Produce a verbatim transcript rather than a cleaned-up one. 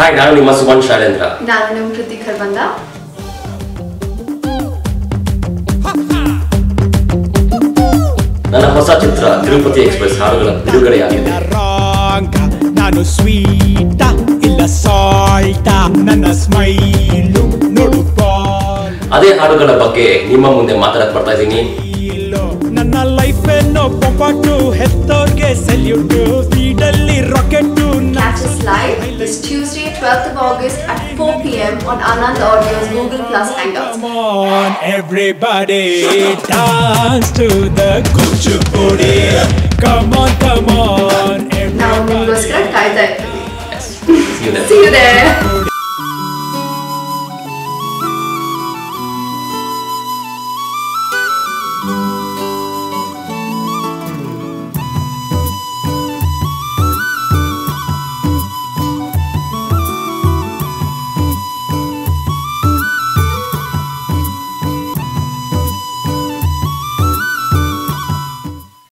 Hi, I am Suban Shailendra. I am Kriti Kharbanda. I am Hossa Chitra Thirupathi Express, Harugala. Nana Life no to Live is Tuesday, twelfth of August at four p m on Anand Audio's Google Plus Hangouts. Come on, everybody, dance to the Kuchu booty. Come on, come on, everybody. Now, we will see you there. See you there.